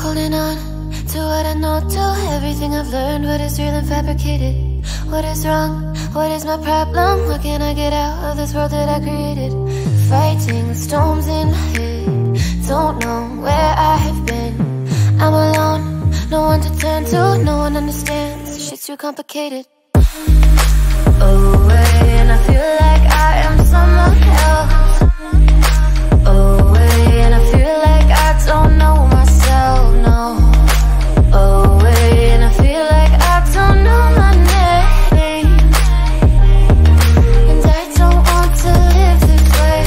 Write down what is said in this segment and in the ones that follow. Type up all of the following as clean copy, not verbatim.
Holding on to what I know, to everything I've learned. What is real and fabricated? What is wrong? What is my problem? How can I get out of this world that I created? Fighting the storms in my head, don't know where I have been. I'm alone, no one to turn to, no one understands. This shit's too complicated. Away, and I feel like I am someone else. Away, and I feel like I don't know myself, no. Away, and I feel like I don't know my name, and I don't want to live this way.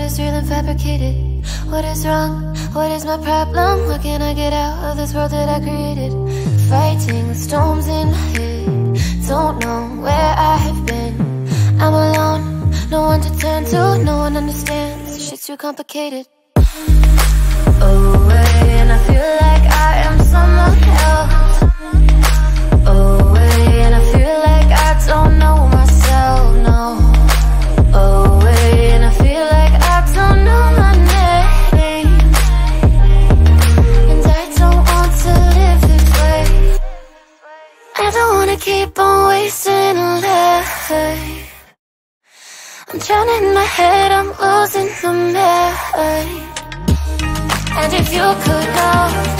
what is real and fabricated? What is wrong? What is my problem? How can I get out of this world that I created? Fighting with storms in my head, don't know where I have been. I'm alone, no one to turn to, no one understands, this shit's too complicated. Away, and I feel like I am someone else. Away, and I feel like I don't know myself, no. Away, and I feel like I don't know my name, and I don't want to live this way. I don't wanna keep on wasting a life. I'm drowning in my head, I'm losing the mind. And if you could know